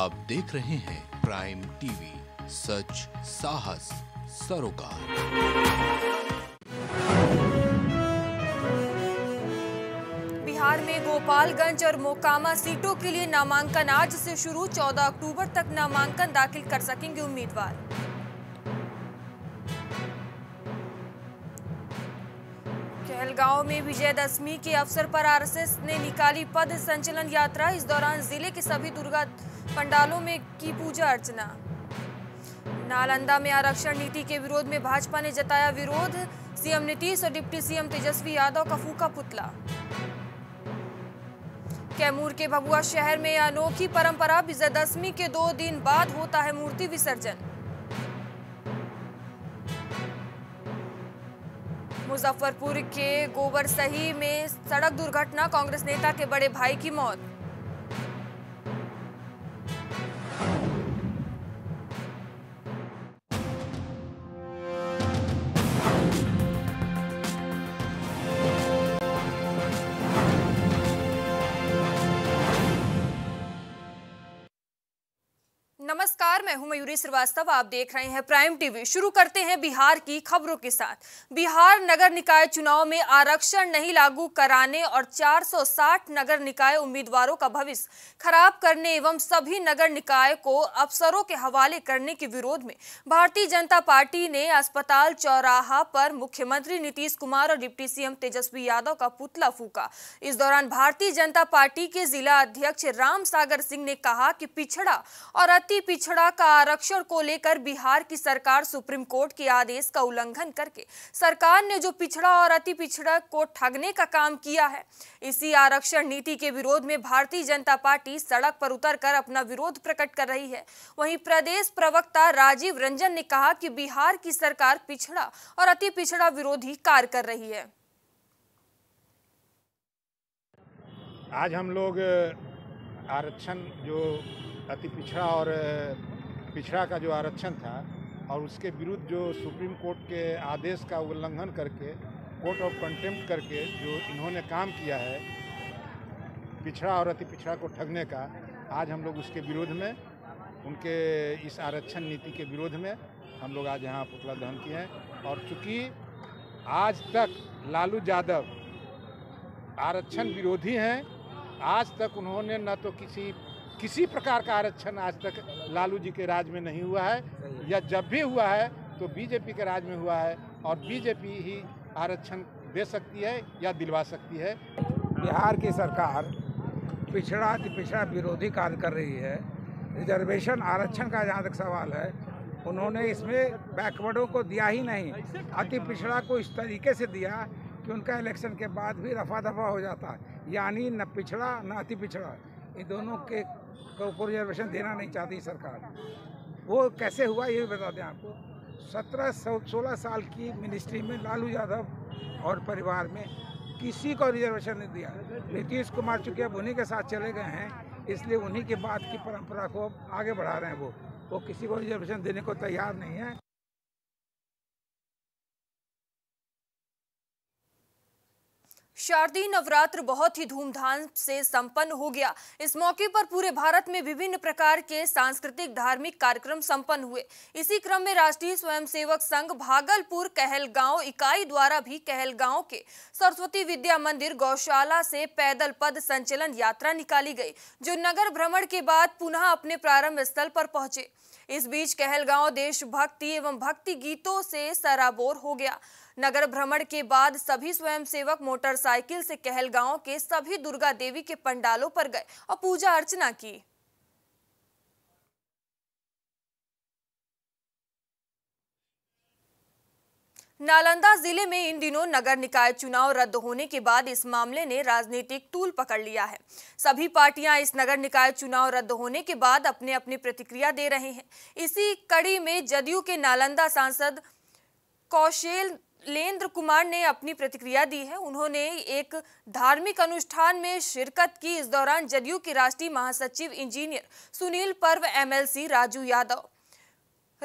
आप देख रहे हैं प्राइम टीवी, सच साहस सरोकार। बिहार में गोपालगंज और मोकामा सीटों के लिए नामांकन आज से शुरू। 14 अक्टूबर तक नामांकन दाखिल कर सकेंगे उम्मीदवार। चहलगांव में विजयदशमी के अवसर पर RSS ने निकाली पद संचलन यात्रा। इस दौरान जिले के सभी दुर्गा पंडालों में की पूजा अर्चना। नालंदा में आरक्षण नीति के विरोध में भाजपा ने जताया विरोध। सीएम नीतीश और डिप्टी सीएम तेजस्वी यादव का फूका पुतला। कैमूर के भबुआ शहर में अनोखी परंपरा, विजयदशमी के 2 दिन बाद होता है मूर्ति विसर्जन। मुजफ्फरपुर के गोबरसही में सड़क दुर्घटना, कांग्रेस नेता के बड़े भाई की मौत। नमस्कार, मैं हूं मयूरी श्रीवास्तव, आप देख रहे हैं प्राइम टीवी। शुरू करते हैं बिहार की खबरों के साथ। बिहार नगर निकाय चुनाव में आरक्षण नहीं लागू कराने और 460 नगर निकाय उम्मीदवारों का भविष्य खराब करने एवं सभी नगर निकाय को अफसरों के हवाले करने के विरोध में भारतीय जनता पार्टी ने अस्पताल चौराहा पर मुख्यमंत्री नीतीश कुमार और डिप्टी सीएम तेजस्वी यादव का पुतला फूका। इस दौरान भारतीय जनता पार्टी के जिला अध्यक्ष राम सागर सिंह ने कहा कि पिछड़ा और अति पिछड़ा का आरक्षण को लेकर बिहार की सरकार सुप्रीम कोर्ट के आदेश का उल्लंघन करके सरकार ने जो पिछड़ा और अति पिछड़ा को ठगने का काम किया है, इसी आरक्षण नीति के विरोध में भारतीय जनता पार्टी सड़क पर उतरकर अपना विरोध प्रकट कर रही है। वहीं प्रदेश प्रवक्ता राजीव रंजन ने कहा कि बिहार की सरकार पिछड़ा और अति पिछड़ा विरोधी कार्य कर रही है। आज हम लोग आरक्षण जो अति पिछड़ा और पिछड़ा का जो आरक्षण था और उसके विरुद्ध जो सुप्रीम कोर्ट के आदेश का उल्लंघन करके कोर्ट ऑफ कंटेंप्ट करके जो इन्होंने काम किया है पिछड़ा और अति पिछड़ा को ठगने का, आज हम लोग उसके विरोध में, उनके इस आरक्षण नीति के विरोध में हम लोग आज यहाँ पुतला दहन किए हैं। और चूँकि आज तक लालू यादव आरक्षण विरोधी हैं, आज तक उन्होंने न तो किसी प्रकार का आरक्षण आज तक लालू जी के राज में नहीं हुआ है, या जब भी हुआ है तो बीजेपी के राज में हुआ है और बीजेपी ही आरक्षण दे सकती है या दिलवा सकती है। बिहार की सरकार पिछड़ा विरोधी कार्य कर रही है। रिजर्वेशन आरक्षण का जहाँ तक सवाल है, उन्होंने इसमें बैकवर्डों को दिया ही नहीं, अति पिछड़ा को इस तरीके से दिया कि उनका इलेक्शन के बाद भी रफा दफा हो जाता, यानी न पिछड़ा न अति पिछड़ा, ये दोनों के को रिजर्वेशन देना नहीं चाहती सरकार। वो कैसे हुआ ये बता दें आपको, 17-16 साल की मिनिस्ट्री में लालू यादव और परिवार में किसी को रिजर्वेशन नहीं दिया। नीतीश कुमार चूँकि अब उन्हीं के साथ चले गए हैं, इसलिए उन्हीं के बाद की परंपरा को आगे बढ़ा रहे हैं। वो किसी को रिजर्वेशन देने को तैयार नहीं है। शारदीय नवरात्र बहुत ही धूमधाम से संपन्न हो गया। इस मौके पर पूरे भारत में विभिन्न प्रकार के सांस्कृतिक धार्मिक कार्यक्रम संपन्न हुए। इसी क्रम में राष्ट्रीय स्वयंसेवक संघ भागलपुर कहलगांव इकाई द्वारा भी कहलगांव के सरस्वती विद्या मंदिर गौशाला से पैदल पद संचलन यात्रा निकाली गई, जो नगर भ्रमण के बाद पुनः अपने प्रारंभ स्थल पर पहुंचे। इस बीच कहलगांव देशभक्ति एवं भक्ति गीतों से सराबोर हो गया। नगर भ्रमण के बाद सभी स्वयंसेवक मोटरसाइकिल से कहलगांव के सभी दुर्गा देवी के पंडालों पर गए और पूजा अर्चना की। नालंदा जिले में इन दिनों नगर निकाय चुनाव रद्द होने के बाद इस मामले ने राजनीतिक तूल पकड़ लिया है। सभी पार्टियां इस नगर निकाय चुनाव रद्द होने के बाद अपने अपनी प्रतिक्रिया दे रहे हैं। इसी कड़ी में जदयू के नालंदा सांसद कौशल लेंद्र कुमार ने अपनी प्रतिक्रिया दी है। उन्होंने एक धार्मिक अनुष्ठान में शिरकत की। इस दौरान जदयू के राष्ट्रीय महासचिव इंजीनियर सुनील पर्व, MLC राजू यादव,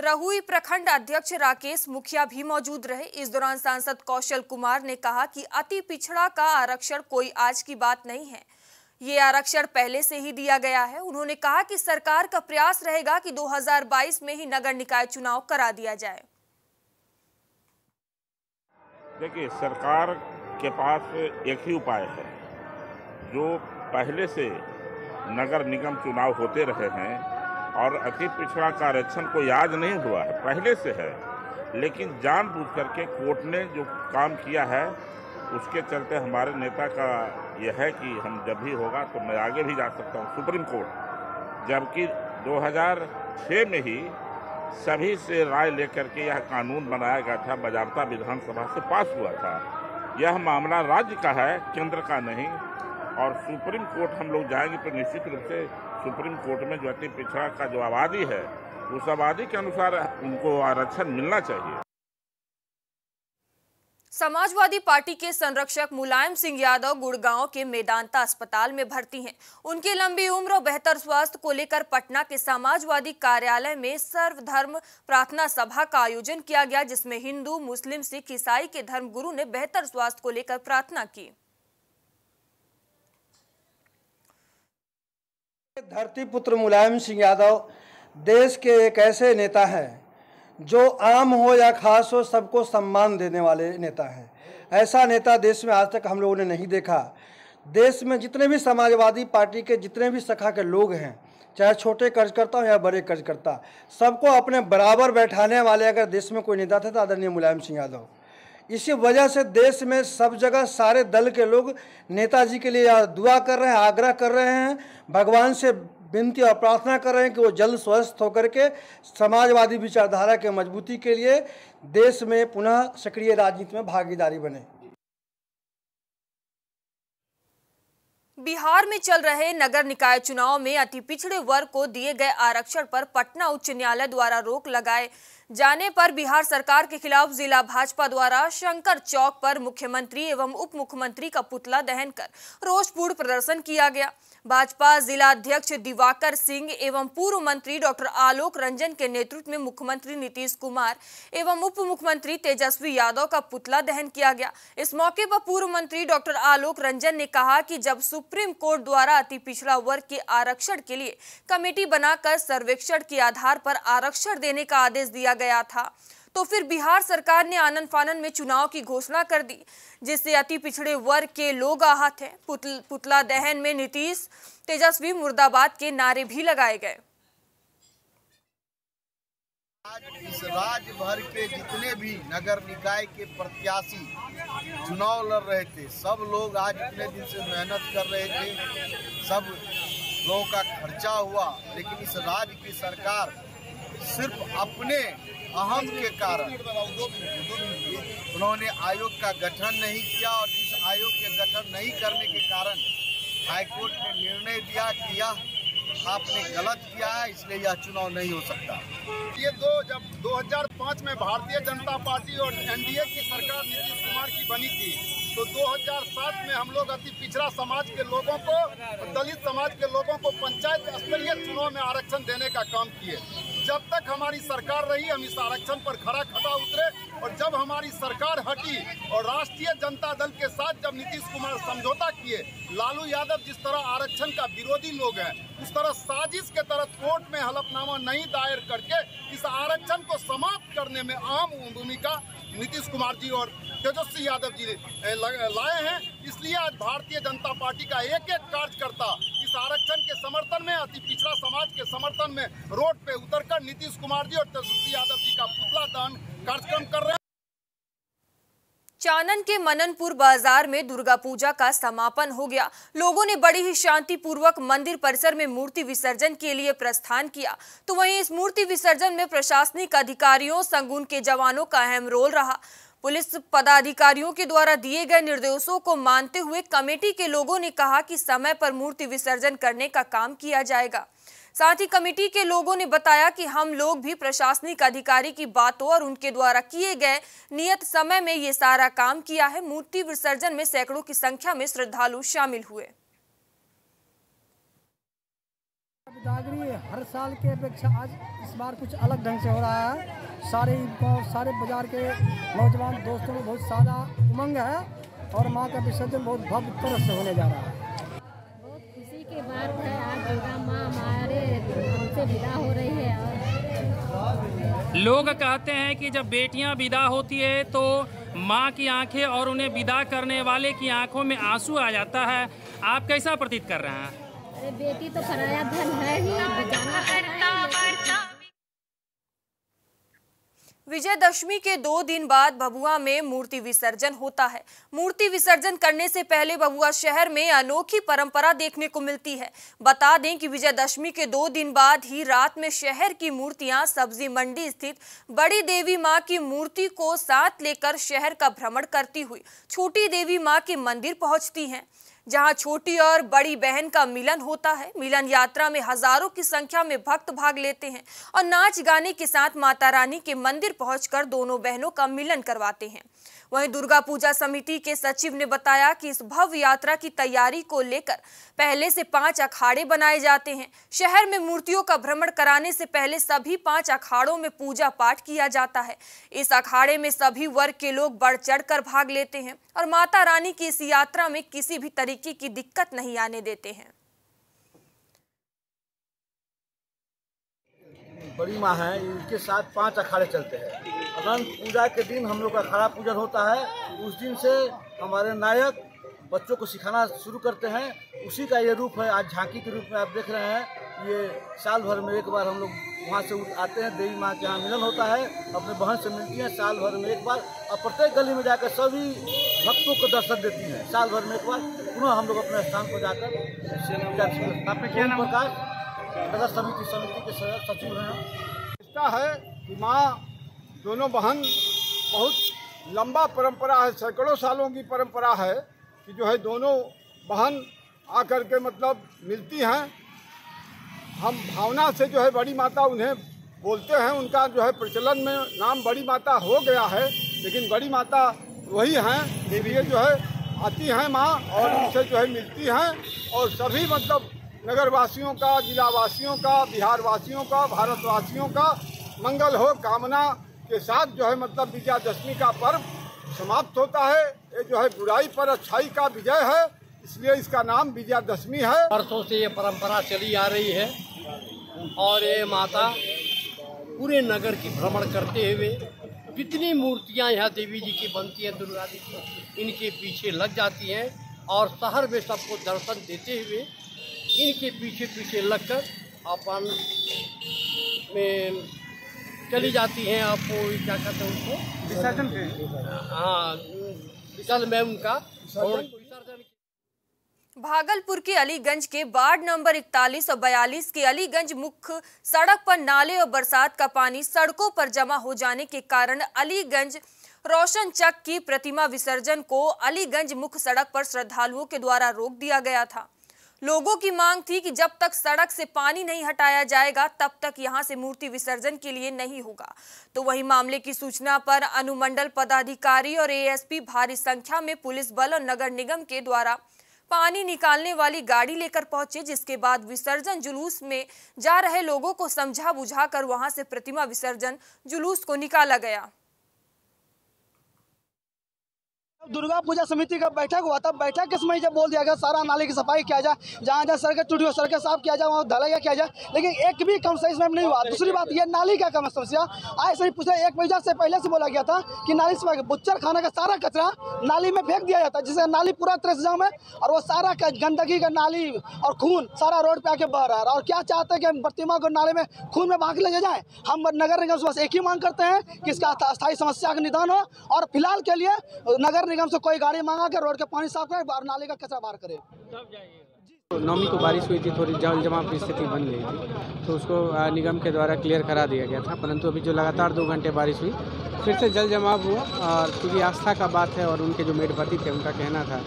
रहुई प्रखंड अध्यक्ष राकेश मुखिया भी मौजूद रहे। इस दौरान सांसद कौशल कुमार ने कहा कि अति पिछड़ा का आरक्षण कोई आज की बात नहीं है, ये आरक्षण पहले से ही दिया गया है। उन्होंने कहा कि सरकार का प्रयास रहेगा कि 2022 में ही नगर निकाय चुनाव करा दिया जाए। देखिए, सरकार के पास एक ही उपाय है, जो पहले से नगर निगम चुनाव होते रहे हैं और अति पिछड़ा का आरक्षण को याद नहीं हुआ है, पहले से है, लेकिन जानबूझ करके कोर्ट ने जो काम किया है उसके चलते हमारे नेता का यह है कि हम जब भी होगा तो मैं आगे भी जा सकता हूँ सुप्रीम कोर्ट, जबकि 2006 में ही सभी से राय लेकर के यह कानून बनाया गया था, बजाबता विधानसभा से पास हुआ था। यह मामला राज्य का है, केंद्र का नहीं, और सुप्रीम कोर्ट हम लोग जाएंगे तो निश्चित रूप से सुप्रीम कोर्ट में जो अति पिछड़ा का जो आबादी है उस आबादी के अनुसार उनको आरक्षण मिलना चाहिए। समाजवादी पार्टी के संरक्षक मुलायम सिंह यादव गुड़गांव के मेदांता अस्पताल में भर्ती हैं। उनकी लंबी उम्र और बेहतर स्वास्थ्य को लेकर पटना के समाजवादी कार्यालय में सर्वधर्म प्रार्थना सभा का आयोजन किया गया, जिसमें हिंदू, मुस्लिम, सिख, ईसाई के धर्मगुरु ने बेहतर स्वास्थ्य को लेकर प्रार्थना की। धरती पुत्र मुलायम सिंह यादव देश के एक ऐसे नेता है जो आम हो या खास हो सबको सम्मान देने वाले नेता हैं। ऐसा नेता देश में आज तक हम लोगों ने नहीं देखा। देश में जितने भी समाजवादी पार्टी के जितने भी शाखा के लोग हैं, चाहे छोटे कार्यकर्ता हो या बड़े कार्यकर्ता, सबको अपने बराबर बैठाने वाले अगर देश में कोई नेता थे तो आदरणीय मुलायम सिंह यादव। इसी वजह से देश में सब जगह सारे दल के लोग नेताजी के लिए दुआ कर रहे हैं, आग्रह कर रहे हैं, भगवान से विनती और प्रार्थना कर रहे हैं कि वो जल्द स्वस्थ होकर के समाजवादी विचारधारा के मजबूती के लिए देश में पुनः सक्रिय राजनीति में भागीदारी बने। बिहार में चल रहे नगर निकाय चुनाव में अति पिछड़े वर्ग को दिए गए आरक्षण पर पटना उच्च न्यायालय द्वारा रोक लगाए जाने पर बिहार सरकार के खिलाफ जिला भाजपा द्वारा शंकर चौक पर मुख्यमंत्री एवं उप मुख्यमंत्री का पुतला दहन कर रोषपूर्ण प्रदर्शन किया गया। भाजपा जिला अध्यक्ष दिवाकर सिंह एवं पूर्व मंत्री डॉक्टर आलोक रंजन के नेतृत्व में मुख्यमंत्री नीतीश कुमार एवं उप मुख्यमंत्री तेजस्वी यादव का पुतला दहन किया गया। इस मौके पर पूर्व मंत्री डॉक्टर आलोक रंजन ने कहा कि जब सुप्रीम कोर्ट द्वारा अति पिछड़ा वर्ग के आरक्षण के लिए कमेटी बनाकर सर्वेक्षण के आधार पर आरक्षण देने का आदेश दिया गया था, तो फिर बिहार सरकार ने आनन-फानन में चुनाव की घोषणा कर दी, जिससे अति पिछड़े वर्ग के लोग आहत हैं। पुतला दहन में नीतीश, तेजस्वी मुर्दाबाद के नारे भी लगाए गए। आज इस राज्य भर के जितने भी नगर निकाय के प्रत्याशी चुनाव लड़ रहे थे, सब लोग आज इतने दिन से मेहनत कर रहे थे, सब लोगों का खर्चा हुआ, लेकिन इस राज्य की सरकार सिर्फ अपने अहम के कारण उन्होंने आयोग का गठन नहीं किया, और इस आयोग के गठन नहीं करने के कारण हाईकोर्ट ने निर्णय दिया कि यह आपने गलत किया है, इसलिए यह चुनाव नहीं हो सकता। ये जब 2005 में भारतीय जनता पार्टी और एनडीए की सरकार नीतीश कुमार की बनी थी, तो 2007 में हम लोग अति पिछड़ा समाज के लोगों को, दलित समाज के लोगों को पंचायत स्तरीय चुनाव में आरक्षण देने का काम किए। जब तक हमारी सरकार रही, हम इस आरक्षण पर खरा-खरा उतरे, और जब हमारी सरकार हटी और राष्ट्रीय जनता दल के साथ जब नीतीश कुमार समझौता किए, लालू यादव जिस तरह आरक्षण का विरोधी लोग हैं, उस तरह साजिश के तहत कोर्ट में हलफनामा नहीं दायर करके इस आरक्षण को समाप्त करने में अहम भूमिका नीतीश कुमार जी और तेजस्वी यादव जी लाए हैं। इसलिए आज भारतीय जनता पार्टी का एक एक कार्यकर्ता इस आरक्षण के समर्थन में, अति पिछड़ा समाज के समर्थन में रोड पे उतरकर नीतीश कुमार जी और तेजस्वी यादव जी का पुतला दहन कार्यक्रम कर रहे हैं। चानन के मननपुर बाजार में दुर्गा पूजा का समापन हो गया। लोगों ने बड़ी ही शांतिपूर्वक मंदिर परिसर में मूर्ति विसर्जन के लिए प्रस्थान किया, तो वहीं इस मूर्ति विसर्जन में प्रशासनिक अधिकारियों, संगून के जवानों का अहम रोल रहा। पुलिस पदाधिकारियों के द्वारा दिए गए निर्देशों को मानते हुए कमेटी के लोगों ने कहा कि समय पर मूर्ति विसर्जन करने का काम किया जाएगा। साथ ही कमेटी के लोगों ने बताया कि हम लोग भी प्रशासनिक अधिकारी की बातों और उनके द्वारा किए गए नियत समय में ये सारा काम किया है। मूर्ति विसर्जन में सैकड़ों की संख्या में श्रद्धालु शामिल हुए। हर साल के अपेक्षा आज इस बार कुछ अलग ढंग से हो रहा है। सारे बाजार के नौजवान दोस्तों में बहुत सारा उमंग है और माँ का विसर्जन बहुत भव्य तरह से होने जा रहा है। व्रत है, आज दुर्गा माँ हमारे हमसे विदा हो रही है। और लोग कहते हैं कि जब बेटियां विदा होती है तो माँ की आंखें और उन्हें विदा करने वाले की आंखों में आंसू आ जाता है, आप कैसा प्रतीत कर रहे हैं? अरे बेटी तो पराया धन है ही, बचाना पड़ता है। विजयदशमी के 2 दिन बाद भबुआ में मूर्ति विसर्जन होता है। मूर्ति विसर्जन करने से पहले भबुआ शहर में अनोखी परंपरा देखने को मिलती है। बता दें कि विजयदशमी के 2 दिन बाद ही रात में शहर की मूर्तियां सब्जी मंडी स्थित बड़ी देवी मां की मूर्ति को साथ लेकर शहर का भ्रमण करती हुई छोटी देवी मां के मंदिर पहुंचती हैं, जहां छोटी और बड़ी बहन का मिलन होता है। मिलन यात्रा में हजारों की संख्या में भक्त भाग लेते हैं और नाच गाने के साथ माता रानी के मंदिर पहुंचकर दोनों बहनों का मिलन करवाते हैं। वहीं दुर्गा पूजा समिति के सचिव ने बताया कि इस भव्य यात्रा की तैयारी को लेकर पहले से 5 अखाड़े बनाए जाते हैं। शहर में मूर्तियों का भ्रमण कराने से पहले सभी 5 अखाड़ों में पूजा पाठ किया जाता है। इस अखाड़े में सभी वर्ग के लोग बढ़ चढ़ कर भाग लेते हैं और माता रानी की इस यात्रा में किसी भी तरीके की दिक्कत नहीं आने देते हैं। बड़ी माँ है, इनके साथ 5 अखाड़े चलते हैं। अनंत पूजा के दिन हम लोग का अखाड़ा पूजन होता है। उस दिन से हमारे नायक बच्चों को सिखाना शुरू करते हैं। उसी का ये रूप है, आज झांकी के रूप में आप देख रहे हैं। ये साल भर में एक बार हम लोग वहाँ से आते हैं, देवी माँ के यहाँ मिलन होता है, अपने बहन से मिलती हैं साल भर में एक बार और प्रत्येक गली में जाकर सभी भक्तों को दर्शन देती हैं। साल भर में एक बार पुनः हम लोग अपने स्थान पर जाकर समिति के सचिव हैं। रिश्ता है कि माँ दोनों बहन बहुत लंबा परंपरा है, सैकड़ों सालों की परंपरा है कि जो है दोनों बहन आकर के मतलब मिलती हैं। हम भावना से जो है बड़ी माता उन्हें बोलते हैं। उनका जो है प्रचलन में नाम बड़ी माता हो गया है, लेकिन बड़ी माता वही हैं। ये जो है आती हैं माँ और उनसे जो है मिलती हैं और सभी मतलब नगरवासियों का, जिलावासियों का, बिहारवासियों का, भारतवासियों का मंगल हो कामना के साथ जो है मतलब विजयादशमी का पर्व समाप्त होता है। ये जो है बुराई पर अच्छाई का विजय है, इसलिए इसका नाम विजयादशमी है। वर्षों से ये परंपरा चली आ रही है और ये माता पूरे नगर की भ्रमण करते हुए जितनी मूर्तियाँ यहाँ देवी जी की बनती हैं, दुर्गा जी की, इनके पीछे लग जाती हैं और शहर में सबको दर्शन देते हुए इनके पीछे पीछे लगकर अपन में चली जाती हैं। आपको क्या कहते हैं उनको विसर्जन के, हाँ विसर्जन में उनका विसर्जन। भागलपुर के अलीगंज के वार्ड नंबर 41 और 42 के अलीगंज मुख्य सड़क पर नाले और बरसात का पानी सड़कों पर जमा हो जाने के कारण अलीगंज रोशन चक की प्रतिमा विसर्जन को अलीगंज मुख्य सड़क पर श्रद्धालुओं के द्वारा रोक दिया गया था। लोगों की मांग थी कि जब तक सड़क से पानी नहीं हटाया जाएगा तब तक यहां से मूर्ति विसर्जन के लिए नहीं होगा। तो वहीं मामले की सूचना पर अनुमंडल पदाधिकारी और एएसपी भारी संख्या में पुलिस बल और नगर निगम के द्वारा पानी निकालने वाली गाड़ी लेकर पहुंचे, जिसके बाद विसर्जन जुलूस में जा रहे लोगों को समझा बुझा कर वहां से प्रतिमा विसर्जन जुलूस को निकाला गया। दुर्गा पूजा समिति का बैठक हुआ था। बैठक के समय जब बोल दिया गया सारा नाले की सफाई किया जाए, जहाँ जहाँ सड़कें टूटी हो सड़कें साफ किया जाए, वहाँ ढलाइया किया जाए, लेकिन एक भी कंसेशन नहीं हुआ। दूसरी बात ये नाली का कम समस्या आज से पूछा, 1 महीना से पहले से बोला गया था कि नाली से बुच्चर खाना का सारा कचरा नाली में फेंक दिया जाता है, जिससे नाली पूरा तरह से जाम है और वो सारा गंदगी का नाली और खून सारा रोड पर आके बह रहा है। और क्या चाहते हैं कि हम प्रतिमा को नाले में खून में भाग ले जाएँ। हम नगर निगम से बस एक ही मांग करते हैं कि इसका अस्थायी समस्या का निदान हो और फिलहाल के लिए नगर हमसे कोई गाड़ी मांगा के रोड के पानी साफ करे और नाले का कचरा बाहर करे। नौमी को बारिश हुई थी, थोड़ी जल जमाव की स्थिति बन गई थी, तो उसको निगम के द्वारा क्लियर करा दिया गया था। परंतु अभी जो लगातार 2 घंटे बारिश हुई फिर से जल जमाव हुआ और क्योंकि आस्था का बात है और उनके जो मेडपति थे उनका कहना था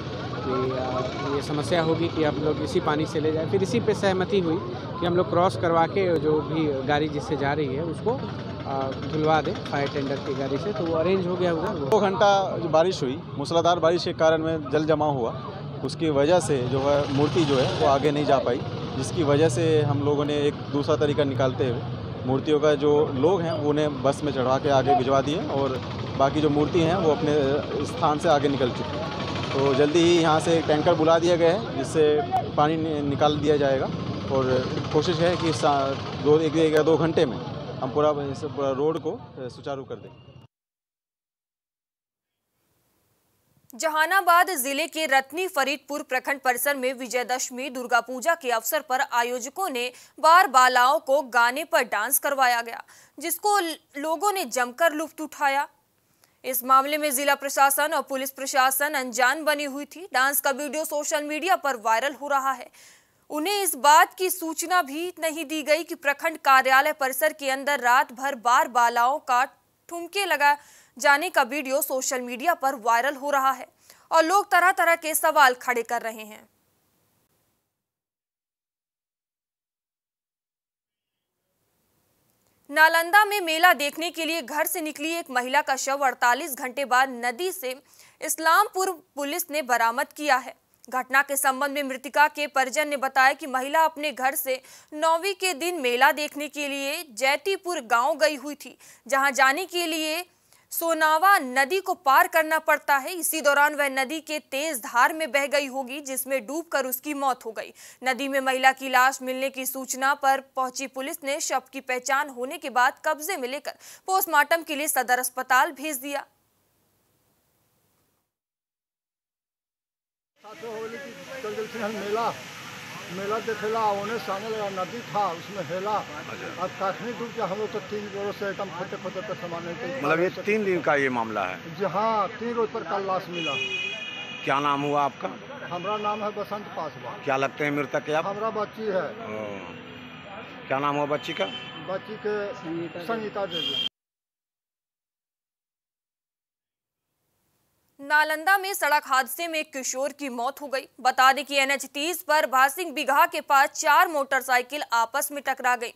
कि ये समस्या होगी कि हम लोग इसी पानी से ले जाए। फिर इसी पर सहमति हुई कि हम लोग क्रॉस करवा के जो भी गाड़ी जिससे जा रही है उसको धुलवा दे फायर टेंडर की गाड़ी से, तो वो अरेंज हो गया होगा। 2 घंटा जो बारिश हुई मूसलाधार बारिश के कारण में जल जमा हुआ, उसकी वजह से जो है मूर्ति जो है वो आगे नहीं जा पाई, जिसकी वजह से हम लोगों ने एक दूसरा तरीका निकालते हुए मूर्तियों का जो लोग हैं उन्हें बस में चढ़ा के आगे भिजवा दिए और बाकी जो मूर्ति हैं वो अपने स्थान से आगे निकल चुकी हैं। तो जल्दी ही यहाँ से टैंकर बुला दिया गया है, जिससे पानी निकाल दिया जाएगा और कोशिश है कि एक या दो घंटे में हम पूरा रोड को सुचारू कर दें। जहानाबाद जिले के रत्नी फरीदपुर प्रखंड परिसर में विजयदशमी दुर्गा पूजा के अवसर पर आयोजकों ने बार बालाओं को गाने पर डांस करवाया गया, जिसको लोगों ने जमकर लुत्फ उठाया। इस मामले में जिला प्रशासन और पुलिस प्रशासन अनजान बनी हुई थी। डांस का वीडियो सोशल मीडिया पर वायरल हो रहा है। उन्हें इस बात की सूचना भी नहीं दी गई कि प्रखंड कार्यालय परिसर के अंदर रात भर बार बालाओं का ठुमके लगा जाने का वीडियो सोशल मीडिया पर वायरल हो रहा है और लोग तरह तरह के सवाल खड़े कर रहे हैं। नालंदा में मेला देखने के लिए घर से निकली एक महिला का शव 48 घंटे बाद नदी से इस्लामपुर पुलिस ने बरामद किया है। घटना के संबंध में मृतका के परिजन ने बताया कि महिला अपने घर से 9वीं के दिन मेला देखने के लिए जैतीपुर गांव गई हुई थी, जहां जाने के लिए सोनावा नदी को पार करना पड़ता है। इसी दौरान वह नदी के तेज धार में बह गई होगी, जिसमें डूबकर उसकी मौत हो गई। नदी में महिला की लाश मिलने की सूचना पर पहुंची पुलिस ने शव की पहचान होने के बाद कब्जे में लेकर पोस्टमार्टम के लिए सदर अस्पताल भेज दिया। मेला देखेला उन्हें सामने लगा नदी था, उसमें हेला और काखनी डूब के हम लोग तो 3 रोज से एकदम खोते पर सामान नहीं। मतलब ये 3 दिन का ये मामला है? जी हाँ, 3 रोज पर कल लाश मिला। क्या नाम हुआ आपका? हमारा नाम है बसंत पासवान। क्या लगते हैं मृतक के आप? हमारा बच्ची है। क्या नाम हुआ बच्ची का? बच्ची के संगीता देवी। नालंदा में सड़क हादसे में एक किशोर की मौत हो गई। बता दें कि NH-30 पर भासिंग बिगहा के पास 4 मोटरसाइकिल आपस में टकरा गई।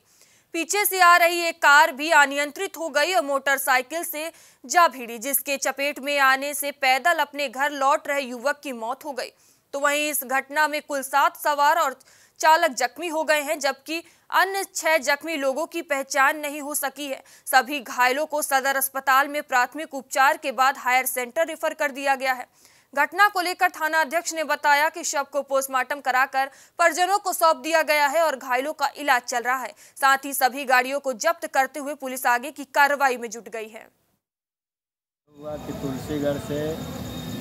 पीछे से आ रही एक कार भी अनियंत्रित हो गई और मोटरसाइकिल से जा भिड़ी, जिसके चपेट में आने से पैदल अपने घर लौट रहे युवक की मौत हो गई। तो वहीं इस घटना में कुल 7 सवार और चालक जख्मी हो गए हैं, जबकि अन्य 6 जख्मी लोगों की पहचान नहीं हो सकी है। सभी घायलों को सदर अस्पताल में प्राथमिक उपचार के बाद हायर सेंटर रेफर कर दिया गया है। घटना को लेकर थाना अध्यक्ष ने बताया कि शव को पोस्टमार्टम कराकर परिजनों को सौंप दिया गया है और घायलों का इलाज चल रहा है। साथ ही सभी गाड़ियों को जब्त करते हुए पुलिस आगे की कार्रवाई में जुट गई है। तुलसीगढ़ से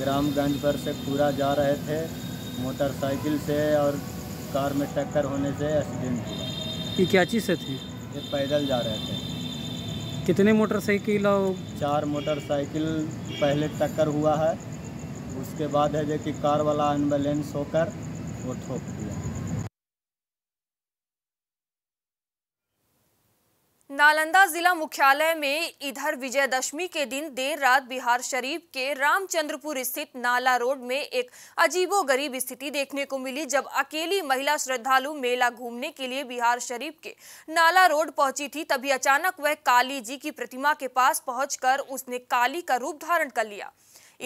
ग्रामगंज पर से पूरा जा रहे थे, मोटरसाइकिल से और कार में टक्कर होने से एक्सीडेंट हुआ। ये क्या चीज़ से थी? ये पैदल जा रहे थे। कितने मोटरसाइकिल? 4 मोटरसाइकिल पहले टक्कर हुआ है, उसके बाद है कि कार वाला अनबैलेंस होकर वो ठोक दिया। नालंदा जिला मुख्यालय में इधर विजयदशमी के दिन देर रात बिहार शरीफ के रामचंद्रपुर स्थित नाला रोड में एक अजीबोगरीब स्थिति देखने को मिली, जब अकेली महिला श्रद्धालु मेला घूमने के लिए बिहार शरीफ के नाला रोड पहुंची थी, तभी अचानक वह काली जी की प्रतिमा के पास पहुंचकर उसने काली का रूप धारण कर लिया।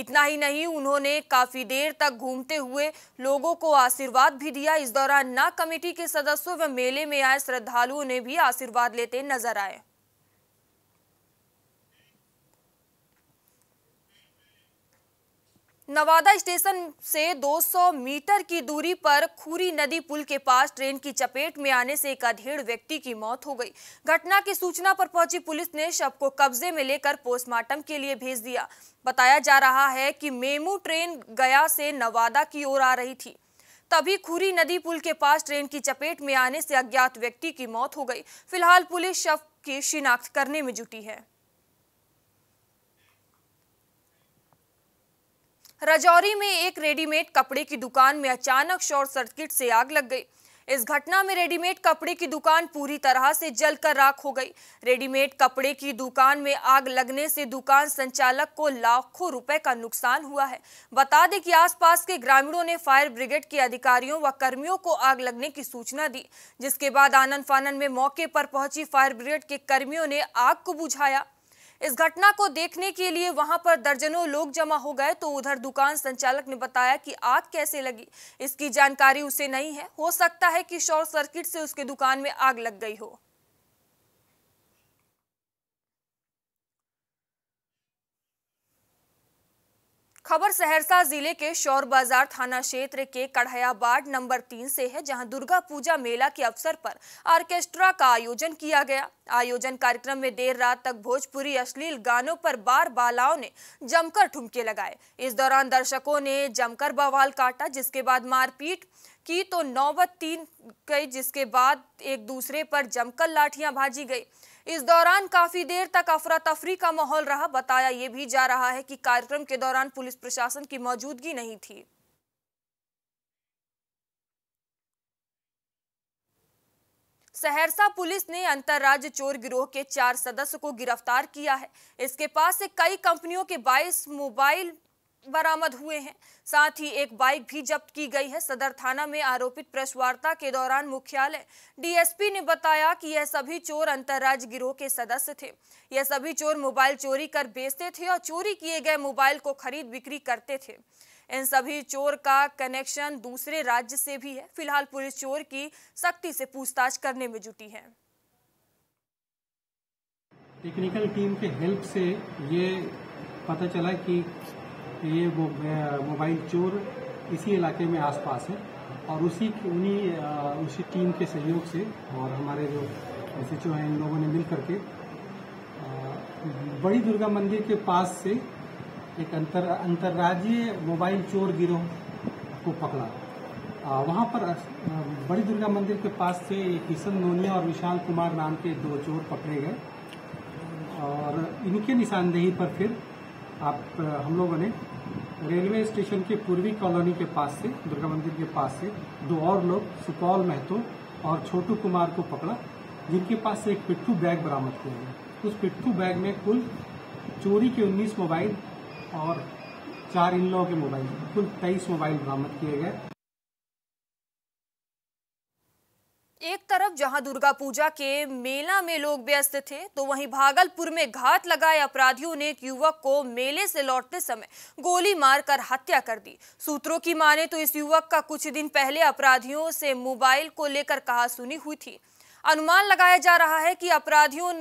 इतना ही नहीं, उन्होंने काफी देर तक घूमते हुए लोगों को आशीर्वाद भी दिया। इस दौरान ना कमेटी के सदस्यों व मेले में आए श्रद्धालुओं ने भी आशीर्वाद लेते नजर आए। नवादा स्टेशन से 200 मीटर की दूरी पर खुरी नदी पुल के पास ट्रेन की चपेट में आने से एक अधेड़ व्यक्ति की मौत हो गई। घटना की सूचना पर पहुंची पुलिस ने शव को कब्जे में लेकर पोस्टमार्टम के लिए भेज दिया। बताया जा रहा है कि मेमू ट्रेन गया से नवादा की ओर आ रही थी, तभी खुरी नदी पुल के पास ट्रेन की चपेट में आने से अज्ञात व्यक्ति की मौत हो गई। फिलहाल पुलिस शव की शिनाख्त करने में जुटी है। राजौरी में एक रेडीमेड कपड़े की दुकान में अचानक शॉर्ट सर्किट से आग लग गई। इस घटना में रेडीमेड कपड़े की दुकान पूरी तरह से जलकर राख हो गई। रेडीमेड कपड़े की दुकान में आग लगने से दुकान संचालक को लाखों रुपए का नुकसान हुआ है। बता दें कि आसपास के ग्रामीणों ने फायर ब्रिगेड के अधिकारियों व कर्मियों को आग लगने की सूचना दी, जिसके बाद आनन फानन में मौके पर पहुंची फायर ब्रिगेड के कर्मियों ने आग को बुझाया। इस घटना को देखने के लिए वहां पर दर्जनों लोग जमा हो गए। तो उधर दुकान संचालक ने बताया कि आग कैसे लगी इसकी जानकारी उसे नहीं है, हो सकता है कि शॉर्ट सर्किट से उसके दुकान में आग लग गई हो। खबर सहरसा जिले के शौर बाजार थाना क्षेत्र के कढ़ाया वार्ड नंबर 3 से है, जहां दुर्गा पूजा मेला के अवसर पर ऑर्केस्ट्रा का आयोजन किया गया। आयोजन कार्यक्रम में देर रात तक भोजपुरी अश्लील गानों पर बार बालाओं ने जमकर ठुमके लगाए। इस दौरान दर्शकों ने जमकर बवाल काटा, जिसके बाद मारपीट की तो नौबत 3 गई, जिसके बाद एक दूसरे पर जमकर लाठियां भाजी गई। इस दौरान काफी देर तक अफरा तफरी का माहौल रहा। बताया ये भी जा रहा है कि कार्यक्रम के दौरान पुलिस प्रशासन की मौजूदगी नहीं थी। सहरसा पुलिस ने अंतर्राज्य चोर गिरोह के 4 सदस्य को गिरफ्तार किया है। इसके पास से कई कंपनियों के 22 मोबाइल बरामद हुए हैं, साथ ही एक बाइक भी जब्त की गई है। सदर थाना में आरोपित प्रेस वार्ता के दौरान मुख्यालय डीएसपी ने बताया कि यह सभी चोर अंतर्राज्य गिरोह के सदस्य थे। यह सभी चोर मोबाइल चोरी कर बेचते थे और चोरी किए गए मोबाइल को खरीद बिक्री करते थे। इन सभी चोर का कनेक्शन दूसरे राज्य से भी है। फिलहाल पुलिस चोर की सख्ती से पूछताछ करने में जुटी है। टेक्निकल टीम के हेल्प से ये पता चला कि ये मोबाइल चोर इसी इलाके में आसपास है और उसी टीम के सहयोग से और हमारे जो SHO हैं, इन लोगों ने मिल करके बड़ी दुर्गा मंदिर के पास से एक अंतर्राज्यीय मोबाइल चोर गिरोह को पकड़ा। वहाँ पर बड़ी दुर्गा मंदिर के पास से किशन नोनिया और विशाल कुमार नाम के 2 चोर पकड़े गए और इनके निशानदेही पर फिर हम लोगों ने रेलवे स्टेशन के पूर्वी कॉलोनी के पास से, दुर्गा मंदिर के पास से 2 और लोग सुपौल महतो और छोटू कुमार को पकड़ा, जिनके पास से एक पिट्ठू बैग बरामद किया गया। उस पिट्ठू बैग में कुल चोरी के 19 मोबाइल और 4 इन लोगों के मोबाइल, कुल 23 मोबाइल बरामद किए गए। एक तरफ जहां दुर्गा पूजा के मेला में लोग व्यस्त थे, तो वहीं भागलपुर में घात लगाए अपराधियों ने एक युवक को मेले से लौटते समय गोली मारकर हत्या कर दी। सूत्रों की माने तो इस युवक का कुछ दिन पहले अपराधियों से मोबाइल को लेकर कहासुनी हुई थी। अनुमान लगाया जा रहा है कि अपराधियों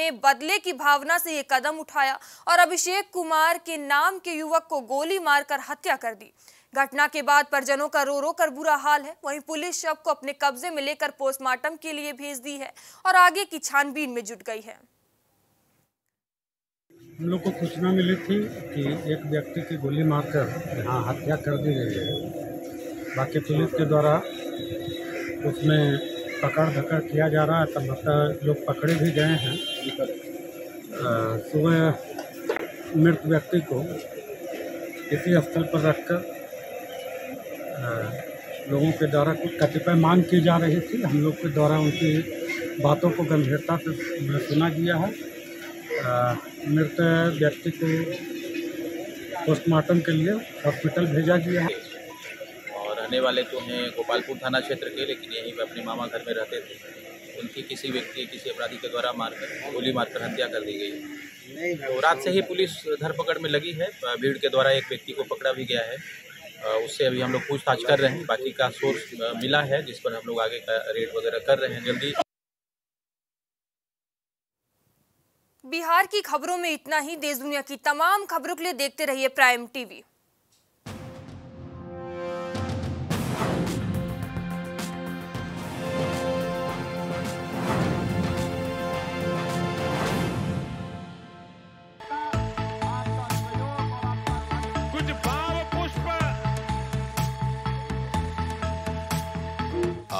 ने बदले की भावना से ये कदम उठाया और अभिषेक कुमार के नाम के युवक को गोली मारकर हत्या कर दी। घटना के बाद परिजनों का रो रो कर बुरा हाल है। वहीं पुलिस शव को अपने कब्जे में लेकर पोस्टमार्टम के लिए भेज दी है और आगे की छानबीन में जुट गई है। हम लोग को सूचना मिली थी कि एक व्यक्ति की गोली मारकर हत्या कर दी गई है। बाकी पुलिस के द्वारा उसमें पकड़ धक्का किया जा रहा है। तब तक लोग पकड़े भी गए हैं। सुबह मृत व्यक्ति को किसी स्थल पर रखकर लोगों के द्वारा कुछ कतिपय मांग की जा रही थी। हम लोग के द्वारा उनकी बातों को गंभीरता से सुना गया है। मृत व्यक्ति को पोस्टमार्टम के लिए हॉस्पिटल भेजा गया है। और रहने वाले तो हैं गोपालपुर थाना क्षेत्र के, लेकिन यहीं पर अपने मामा घर में रहते थे। उनकी किसी अपराधी के द्वारा गोली मारकर हत्या कर दी गई। तो रात से ही पुलिस धरपकड़ में लगी है। भीड़ के द्वारा एक व्यक्ति को पकड़ा भी गया है। उससे अभी हम लोग पूछताछ कर रहे हैं। बाकी का सोर्स मिला है, जिस पर हम लोग आगे का रेड वगैरह कर रहे हैं जल्दी। बिहार की खबरों में इतना ही। देश दुनिया की तमाम खबरों के लिए देखते रहिए प्राइम टीवी।